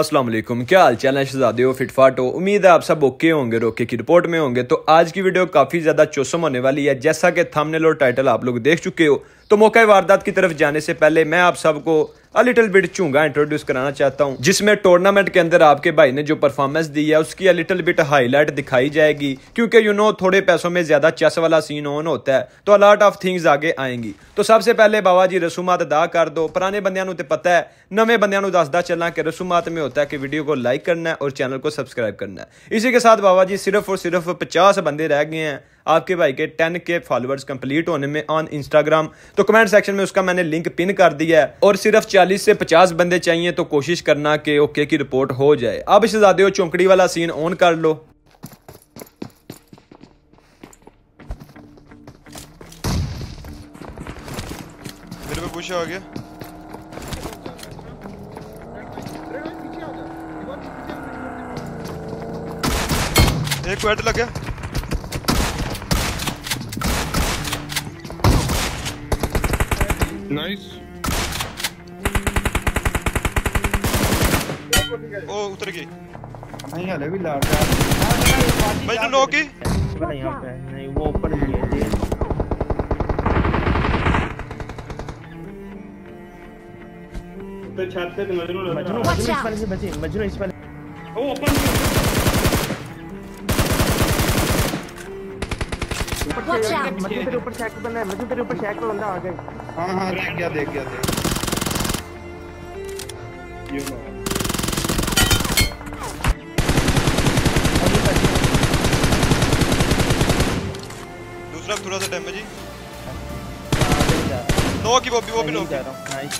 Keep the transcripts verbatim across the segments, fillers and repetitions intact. अस्सलाम वालेकुम, क्या हाल चाल है शहजादे हो, फिटफाट हो। उम्मीद है आप सब ओके होंगे, रोके की रिपोर्ट में होंगे। तो आज की वीडियो काफ़ी ज़्यादा चौसम होने वाली है, जैसा कि थंबनेल और टाइटल आप लोग देख चुके हो। तो मौका वारदात की तरफ जाने से पहले मैं आप सबको अ लिटिल बिट चूंगा इंट्रोड्यूस कराना चाहता हूं, जिसमें टूर्नामेंट के अंदर आपके भाई ने जो परफॉर्मेंस दी है उसकी अ लिटिल बिट हाईलाइट दिखाई जाएगी, क्योंकि यू नो थोड़े पैसों में ज्यादा चेस वाला सीन ऑन होता है, तो अलॉट ऑफ थिंग्स आगे आएंगी। तो सबसे पहले बाबा जी रसूमात अदा कर दो। पुराने बंदियां नूं ते पता है, नवे बंदियां नूं दसदा चलना कि रसूमात में होता है कि वीडियो को लाइक करना है और चैनल को सब्सक्राइब करना है। इसी के साथ बाबा जी सिर्फ और सिर्फ पचास बंदे रह गए हैं आपके भाई के टेन के फॉलोअर्स कंप्लीट होने में ऑन इंस्टाग्राम। तो कमेंट सेक्शन में उसका मैंने लिंक पिन कर दिया है और सिर्फ चालीस से पचास बंदे चाहिए, तो कोशिश करना कि ओके की रिपोर्ट हो जाए। अब शहजादे हो चौंकड़ी वाला सीन ऑन कर लो। मेरे पे पूछा हो गया। एक क्वेट लग गया। नाइस। ओ उतर गई। नहीं हले भी लाड़ रहा है। भाई नो की यहां पे नहीं, वो ऊपर ही है। तो छत पे मजनू मजनू इस वाले से बचे, मजनू इस वाले। ओ ओपन मजनू तेरे ऊपर शैक बंदा है, मजनू तेरे ऊपर शैक का बंदा आ गया। हाँ हाँ देख गया देख गया देख यू नो। दूसरा थोड़ा सा डैमेज ही नो की वो भी वो भी नो कर रहा हूं। नाइस।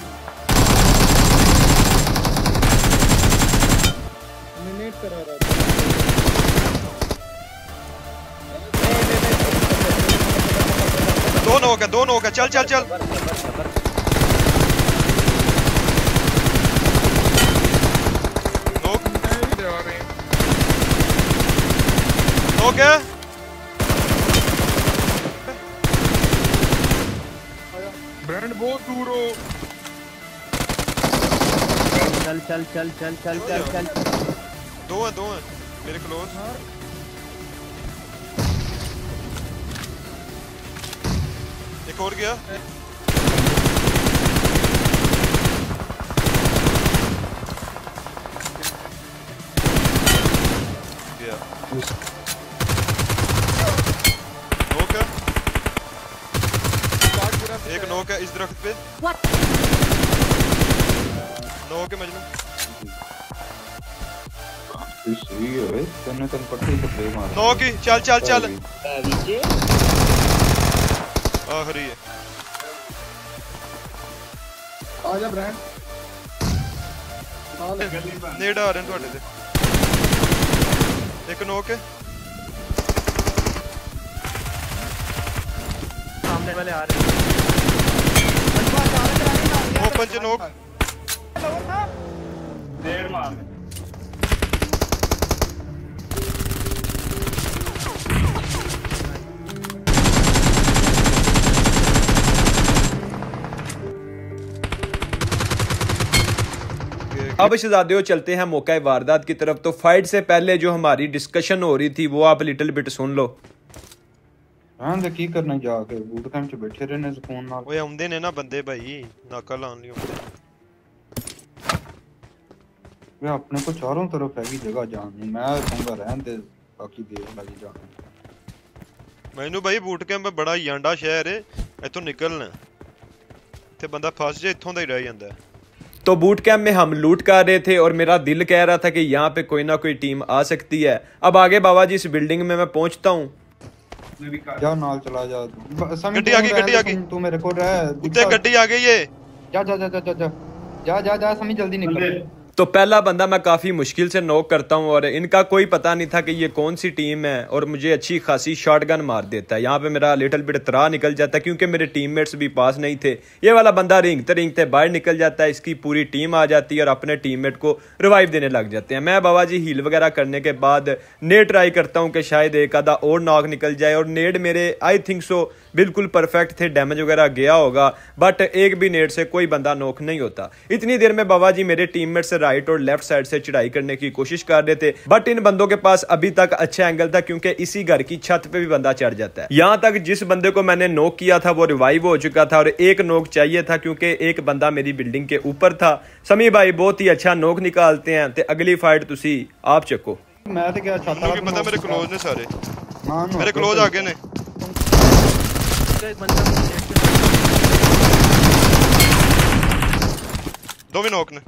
मिनट करा रहा दोनों हो गया दोनों हो गया। चल चल चल हो गया। ब्रांड बहुत दूर हो। चल चल चल चल चल चल चल दो है दो है मेरे क्लोज। एक और गया। गया। नोक है। एक नोक है इस दरख्त पे। नोक है मजनू। नोक ही चल चल चल आखिरी है। आजा ब्रांड। नेड़ आ रहे हैं थोड़े से। एक नोक है। सामने वाले आ रहे हैं। ओपन से नोक। डेढ़ मार। अब शहजादे चलते हैं मौका वारदात की तरफ। तो फाइट से पहले जो हमारी डिस्कशन हो रही थी वो आप लिटिल बिट सुन लो। हां तो की करना जाके बूट कैंप पे बैठे रहने सुकून नाल। ओए आंदे ने ना बंदे भाई नाका लान लियो। मैं अपने को चारों तरफ हैगी जगह जान, मैं कहूंगा रहन दे बाकी देख लगी जान। मैनू भाई बूट कैंप पे बड़ा यांडा शहर है, इथों निकलना इथे बंदा फंस जाए इथों दा ही रह जांदा है। तो बूट कैम्प में हम लूट कर रहे थे और मेरा दिल कह रहा था कि यहाँ पे कोई ना कोई टीम आ सकती है। अब आगे बाबा जी इस बिल्डिंग में मैं पहुँचता हूँ। जा नाल चला जा। गड्डी आ गई गड्डी आ गई। तू मेरे को रह। उधर गड्डी आ गई है। जा जा जा जा जा जा जा जा समी जल्दी निकल। तो पहला बंदा मैं काफ़ी मुश्किल से नॉक करता हूं और इनका कोई पता नहीं था कि ये कौन सी टीम है और मुझे अच्छी खासी शॉटगन मार देता है। यहाँ पे मेरा लिटिल बिट तरा निकल जाता है क्योंकि मेरे टीममेट्स भी पास नहीं थे। ये वाला बंदा रिंगते रिंगते बाहर निकल जाता है, इसकी पूरी टीम आ जाती है और अपने टीममेट को रिवाइव देने लग जाते हैं। मैं बाबा जी हील वगैरह करने के बाद नेट ट्राई करता हूँ कि शायद एक आधा और नॉक निकल जाए और नेट मेरे आई थिंक सो बिल्कुल परफेक्ट थे, डैमेज वगैरह गया होगा, बट एक भी नेट से कोई बंदा नॉक नहीं होता। इतनी देर में बाबा जी मेरे टीममेट से राइट और लेफ्ट साइड से चढ़ाई करने की कोशिश कर रहे थे, बट इन बंदों के पास अभी तक अच्छा एंगल था क्योंकि इसी घर की छत पे भी बंदा चढ़ जाता है। यहाँ तक जिस बंदे को मैंने नॉक किया था वो रिवाइव हो चुका था और एक नॉक चाहिए था क्योंकि एक बंदा मेरी बिल्डिंग के ऊपर था। समी भाई बहुत ही अच्छा नॉक निकालते हैं ते अगली फाइट तुसी आप चको। मैं तो क्या चाहता हूं कि पता मेरे क्लोज ने सारे मेरे क्लोज आगे ने दो भी नॉक ने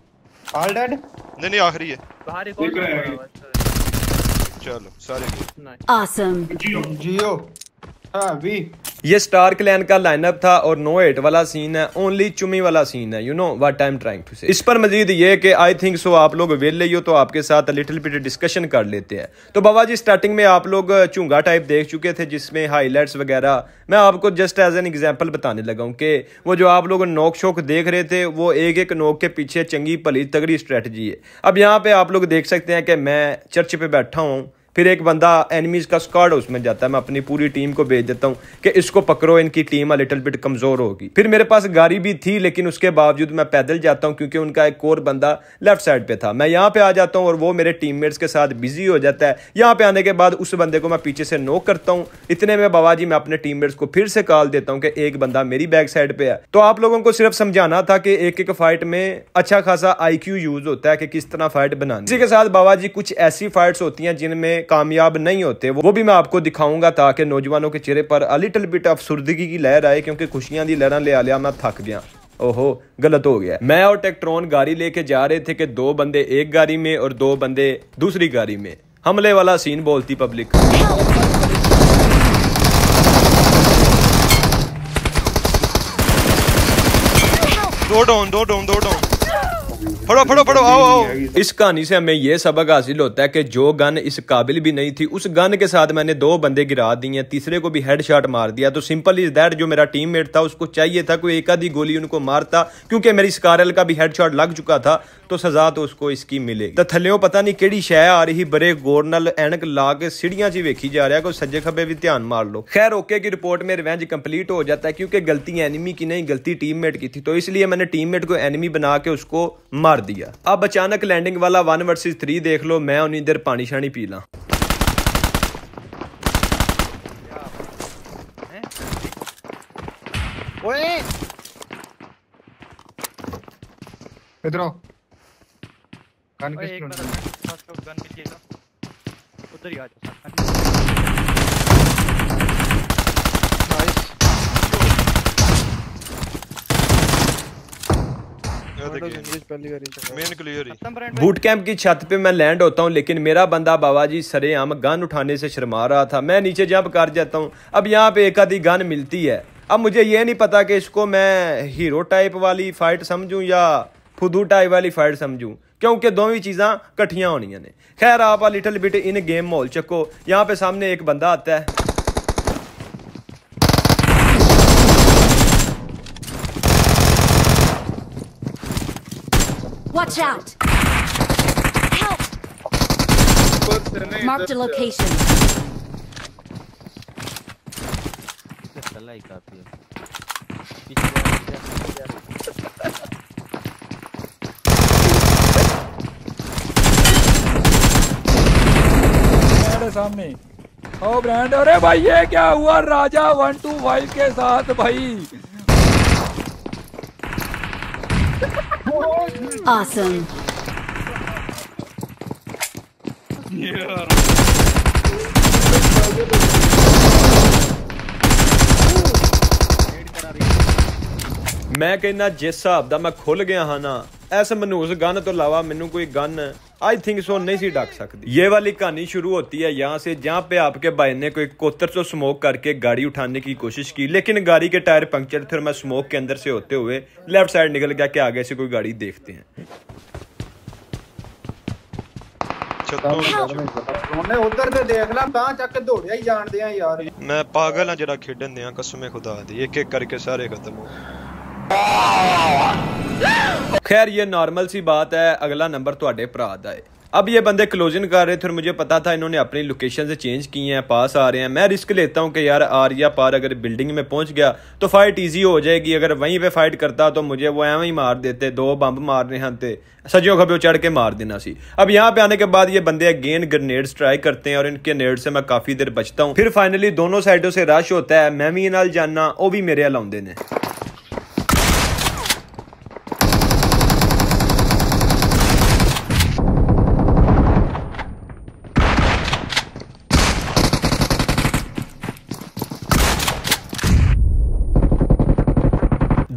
ऑल डेड नहीं नहीं आखिरी है बाहर एक और चलो सारे ऑसम जियो जियो हां वी। ये स्टार क्लैन का लाइनअप था और नो एट वाला सीन है, ओनली चुमी वाला सीन है, you know what I am trying to say. इस पर मजीद ये कि आई थिंक सो आप लोग वेले हो तो आपके साथ लिटिल बिट डिस्कशन कर लेते हैं। तो बाबा जी स्टार्टिंग में आप लोग चूंगा टाइप देख चुके थे जिसमें हाईलाइट्स वगैरह मैं आपको जस्ट एज एन एग्जाम्पल बताने लगा हूँ कि वो जो आप लोग नोक शोक देख रहे थे वो एक एक नोक के पीछे चंगी भली तगड़ी स्ट्रेटजी है। अब यहाँ पर आप लोग देख सकते हैं कि मैं चर्च पर बैठा हूँ, फिर एक बंदा एनिमीज का स्क्वाड उसमें जाता है, मैं अपनी पूरी टीम को भेज देता हूँ कि इसको पकड़ो, इनकी टीम अ लिटिल बिट कमज़ोर होगी। फिर मेरे पास गाड़ी भी थी लेकिन उसके बावजूद मैं पैदल जाता हूँ क्योंकि उनका एक और बंदा लेफ्ट साइड पे था। मैं यहाँ पे आ जाता हूँ और वो मेरे टीममेट्स के साथ बिजी हो जाता है। यहाँ पे आने के बाद उस बंदे को मैं पीछे से नोक करता हूँ। इतने में बाबा जी मैं अपने टीममेट्स को फिर से कॉल देता हूँ कि एक बंदा मेरी बैक साइड पे है। तो आप लोगों को सिर्फ समझाना था कि एक एक फाइट में अच्छा खासा आई क्यू यूज होता है कि किस तरह फाइट बनानी। इसी के साथ बाबा जी कुछ ऐसी फाइट्स होती हैं जिनमें कामयाब नहीं होते, वो भी मैं आपको दिखाऊंगा ताकि नौजवानों के चेहरे पर अ लिटिल बिट अफसुर्दगी की लहर आए क्योंकि खुशियां दी लहर ले आ लिया मैं थक गया। ओहो गलत हो गया। मैं और टेक्ट्रॉन गाड़ी लेके जा रहे थे कि दो बंदे एक गाड़ी में और दो बंदे दूसरी गाड़ी में। हमले वाला सीन बोलती पब्लिक। दो डाउन दो डाउन दो डाउन फड़ो फड़ो फड़ो आओ आओ। इस कहानी से हमें यह सबक हासिल होता है कि जो गन इस काबिल भी नहीं थी उस गन के साथ मैंने दो बंदे गिरा दिए, तीसरे को भी हेडशॉट मार दिया। तो सिंपल इज दैट जो मेरा टीममेट था उसको चाहिए था कोई एक आधी गोली उनको मारता क्योंकि मेरी स्कारल का भी हेडशॉट लग चुका था तो सजा तो उसको इसकी मिलेगी। तो थल्ले पता नहीं केड़ी शह आ रही बड़े गौर नाल एनक ला के सीढ़ियां च वेखी जा रहा है, कोई सज्जे खब्बे भी ध्यान मार लो। खैर ओके की रिपोर्ट में रिवेंज कंप्लीट हो जाता है क्योंकि गलती एनिमी की नहीं गलती टीममेट की थी, तो इसलिए मैंने टीममेट को एनिमी बना के उसको मार दिया। अब अचानक लैंडिंग वाला वन वर्सेस थ्री देख लो, मैं उन्हीं देर पानी शानी पी ला। ओए इधर आओ, गन किस पे गन भी लेगा उधर ही आ जा। नाइस बूट कैंप की छत पे मैं लैंड होता हूँ लेकिन मेरा बंदा बाबा जी सरेआम गन उठाने से शर्मा रहा था। मैं नीचे जंप कर जाता हूँ। अब यहाँ पे एक आधी गन मिलती है। अब मुझे ये नहीं पता कि इसको मैं हीरो टाइप वाली फाइट समझूं या फुदू टाइप वाली फाइट समझूं क्योंकि दोनों चीज़ां कट्ठियाँ होनी ने। खैर आप लिटिल बिट इन गेम माहौल चको। यहाँ पे सामने एक बंदा आता है, watch out help mark the location चला ही काफी है मेरे सामने। ओ ब्रांड अरे भाई ये क्या हुआ राजा वन टू फाइव के साथ भाई। Awesome. Yeah. मैं कहना जिस हिसाब का मैं खुल गया हाँ ना इस मनहूस गन तो अलावा मैनू कोई गन आई थिंक सो नहीं सी डक सकती। ये वाली कहानी शुरू होती है यहाँ से जहाँ पे आपके भाई ने कोई कोतर से स्मोक करके गाड़ी उठाने की कोशिश की लेकिन गाड़ी के टायर पंक्चर थे और मैं स्मोक के अंदर से होते हुए लेफ्ट साइड निकल गया कि आगे से कोई गाड़ी देखते हैं। उधर दे देख ला तां चक दौड़िया ही जान दिया यार। मैं पागल हां जरा खेडन दिया कसम खुदा दी, एक एक करके सारे खत्म हो। खैर ये नॉर्मल सी बात है। अगला नंबर तुम्हारे भरा का है। अब ये बंदे क्लोजन कर रहे थे और मुझे पता था इन्होंने अपनी लोकेशन से चेंज की हैं, पास आ रहे हैं। मैं रिस्क लेता हूं कि यार आर्या पार अगर बिल्डिंग में पहुंच गया तो फाइट इजी हो जाएगी, अगर वहीं पे फाइट करता तो मुझे वो एवं ही मार देते, दो बम्ब मारने हते सजियों खबियों चढ़ के मार देना सी। अब यहाँ पे आने के बाद ये बंदे अगेन ग्रेनेड्स ट्राई करते हैं और इनके ग्रेनेड से मैं काफ़ी देर बचता हूँ। फिर फाइनली दोनों साइडों से रश होता है, मैं भी नाल जाना वो भी मेरे लाउंदे ने।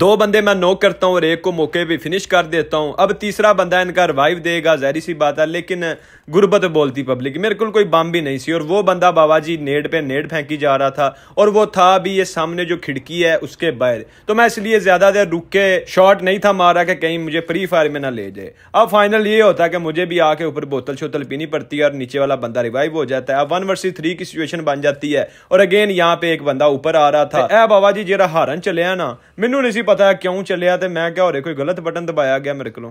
दो बंदे मैं नॉक करता हूँ और एक को मौके पे फिनिश कर देता हूँ। अब तीसरा बंदा इनका रिवाइव देगा, जाहिर सी बात है, लेकिन गुर्बत बोलती पब्लिक, मेरे को कोई बम भी नहीं सी। और वो बंदा बाबा जी नेट पे नेट फेंकी जा रहा था और वो था भी ये सामने जो खिड़की है उसके बाहर, तो मैं इसलिए ज़्यादा देर रुक के शॉट नहीं था मारा कि कहीं मुझे फ्री फायर में ना ले जाए। अब फाइनल ये होता है कि मुझे भी आके ऊपर बोतल शोतल पीनी पड़ती है और नीचे वाला बंदा रिवाइव हो जाता है। अब वन वर्सेस थ्री की सिचुएशन बन जाती है और अगेन यहाँ पे एक बंदा ऊपर आ रहा था। ए बाबा जी जरा हारन चलिया ना, मैनू नहीं पता है क्यों चलिया, तो मैं क्या हो रहा कोई गलत बटन दबाया गया मेरे को।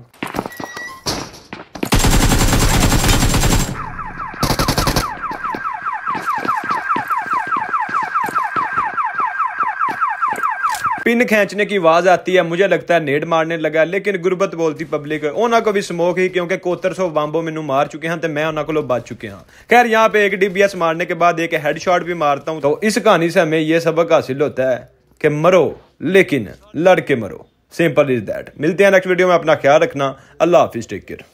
पिन खींचने की आवाज़ आती है, मुझे लगता है नेट मारने लगा, लेकिन गुरबत बोलती पब्लिक उन्होंने को भी स्मोक ही क्योंकि कोतर सौ बंबो मैनू मार चुके हैं तो मैं उन्होंने को बच चुके हैं। खैर यहाँ पे एक डीबीएस मारने के बाद एक हेडशॉट भी मारता हूँ। तो इस कहानी से हमें यह सबक हासिल होता है कि मरो लेकिन लड़के मरो, सिंपल इज दैट। मिलते हैं नेक्स्ट वीडियो में, अपना ख्याल रखना, अल्लाह हाफिज, टेक केयर।